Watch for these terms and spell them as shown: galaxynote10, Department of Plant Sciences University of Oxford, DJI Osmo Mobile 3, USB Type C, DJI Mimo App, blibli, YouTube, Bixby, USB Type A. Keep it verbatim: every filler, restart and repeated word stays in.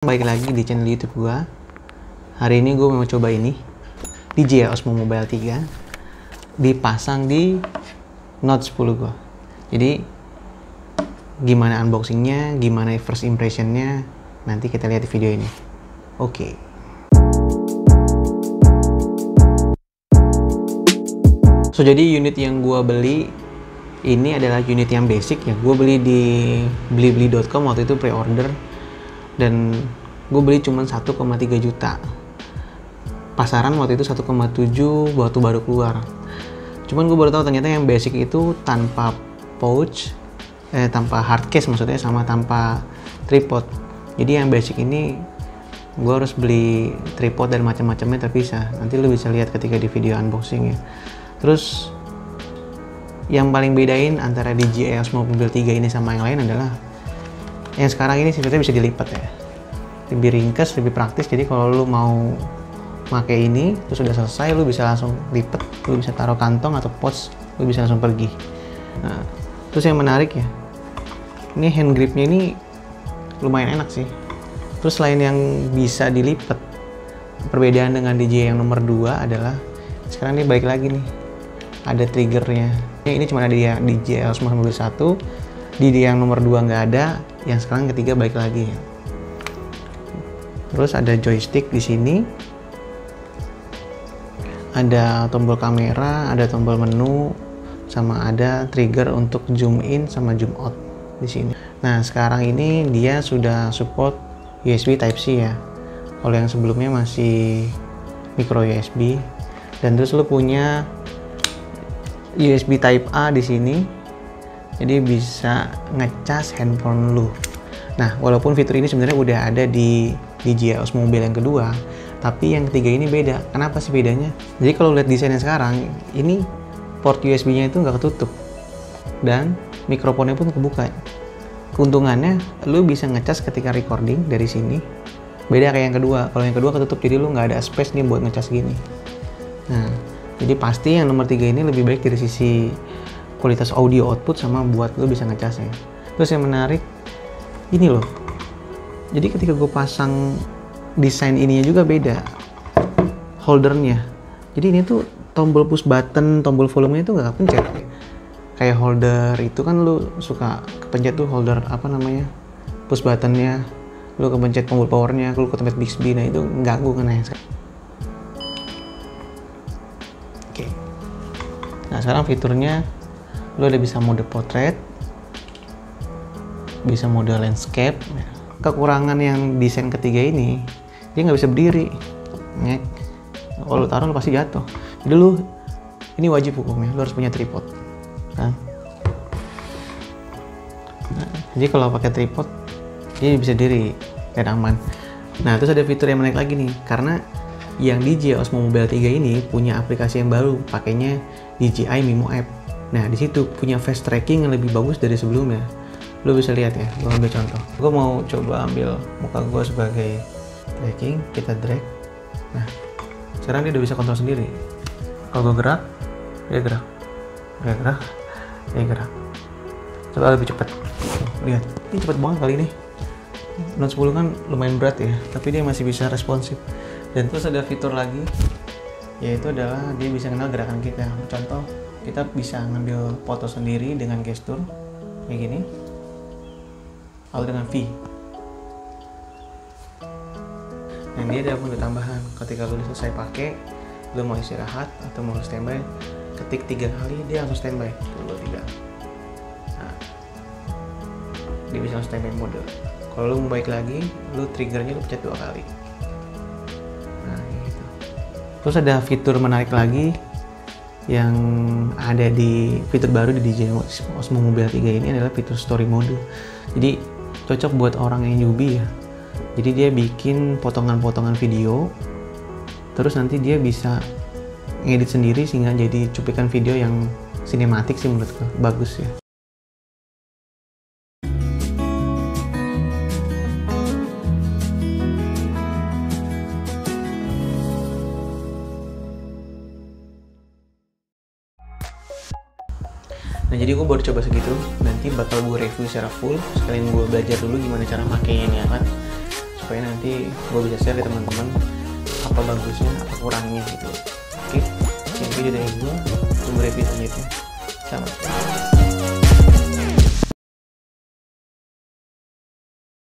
Baik lagi di channel YouTube gua. Hari ini gua mau coba ini D J I Osmo Mobile tiga dipasang di Note sepuluh gua. Jadi gimana unboxingnya, gimana first impressionnya, nanti kita lihat di video ini. Oke. So jadi unit yang gua beli ini adalah unit yang basic ya. Gua beli di blibli dot com waktu itu pre-order. Dan gue beli cuma satu koma tiga juta. Pasaran waktu itu satu koma tujuh waktu baru keluar. Cuman gue baru tahu ternyata yang basic itu tanpa pouch, eh, tanpa hard case maksudnya, sama tanpa tripod. Jadi yang basic ini gue harus beli tripod dan macam-macamnya terpisah. Nanti lo bisa lihat ketika di video unboxing ya. Terus yang paling bedain antara D J I Osmo Mobile tiga ini sama yang lain adalah yang sekarang ini sebetulnya bisa dilipat ya, lebih ringkas, lebih praktis. Jadi kalau lu mau pakai ini terus udah selesai, lu bisa langsung lipat, lu bisa taruh kantong atau pouch, lu bisa langsung pergi. Nah, terus yang menarik ya, ini hand gripnya ini lumayan enak sih. Terus selain yang bisa dilipat, perbedaan dengan D J I yang nomor dua adalah sekarang ini balik lagi nih, ada triggernya. Ini cuma ada di D J I Osmo Mobile satu. Di yang nomor dua nggak ada, yang sekarang ketiga baik lagi. Terus ada joystick di sini, ada tombol kamera, ada tombol menu, sama ada trigger untuk zoom in sama zoom out di sini. Nah sekarang ini dia sudah support U S B Type C ya. Kalau yang sebelumnya masih micro U S B. Dan terus lu punya U S B Type A di sini. Jadi bisa ngecas handphone lu. Nah, walaupun fitur ini sebenarnya udah ada di D J I Osmo Mobile yang kedua, tapi yang ketiga ini beda. Kenapa sih bedanya? Jadi kalau lihat desainnya sekarang, ini port U S B-nya itu nggak ketutup dan mikrofonnya pun kebuka. Keuntungannya, lu bisa ngecas ketika recording dari sini. Beda kayak yang kedua. Kalau yang kedua ketutup, jadi lu nggak ada space nih buat ngecas gini. Nah, jadi pasti yang nomor tiga ini lebih baik dari sisi kualitas audio output sama buat lo bisa ngecasnya. Terus yang menarik ini loh, jadi ketika gue pasang desain ininya juga beda holdernya. Jadi ini tuh tombol push button, tombol volumenya tuh gak kepencet. Kayak holder itu kan lo suka kepencet tuh holder apa namanya push buttonnya, lo kepencet tombol powernya, lo kepencet Bixby, nah itu ganggu kan ya. Oke, nah sekarang fiturnya lo udah bisa mode portrait, bisa mode landscape. Kekurangan yang desain ketiga ini, dia nggak bisa berdiri. Kalau lo taruh lo pasti jatuh. Jadi lo ini wajib hukumnya, lo harus punya tripod. Nah, jadi kalau pakai tripod dia bisa diri dan aman. Nah terus ada fitur yang menarik lagi nih, karena yang D J I Osmo Mobile tiga ini punya aplikasi yang baru, pakainya D J I Mimo App. Nah di situ punya face tracking yang lebih bagus dari sebelumnya. Lo bisa lihat ya, gue ambil contoh. Gue mau coba ambil muka gue sebagai tracking, kita drag. Nah sekarang dia udah bisa kontrol sendiri. Kalau gue gerak, dia gerak, dia gerak, dia gerak. Coba lebih cepat. Lihat, ini cepat banget kali ini. Note sepuluh kan lumayan berat ya, tapi dia masih bisa responsif. Dan terus ada fitur lagi, yaitu adalah dia bisa kenal gerakan kita. Contoh, kita bisa ngambil foto sendiri dengan gestur kayak gini atau dengan V. Dan dia ada menu tambahan, ketika lu selesai pakai, lu mau istirahat atau mau standby, ketik tiga kali dia langsung standby. Dua tiga. Nah, dia bisa standby mode. Kalau lu mau baik lagi, lu triggernya lu pencet dua kali. Nah gitu. Terus ada fitur menarik lagi yang ada di fitur baru di D J I Osmo Mobile tiga ini adalah fitur story mode. Jadi cocok buat orang yang newbie ya. Jadi dia bikin potongan-potongan video, terus nanti dia bisa ngedit sendiri sehingga jadi cuplikan video yang sinematik sih menurut gue, bagus ya. Nah jadi gue baru coba segitu, nanti bakal gue review secara full, sekalian gue belajar dulu gimana cara pakainya ini alat. supaya nanti gue bisa share ke teman-teman apa bagusnya, apa kurangnya gitu. Oke, sekian video dari gue, jumpa di video selanjutnya. Selamat.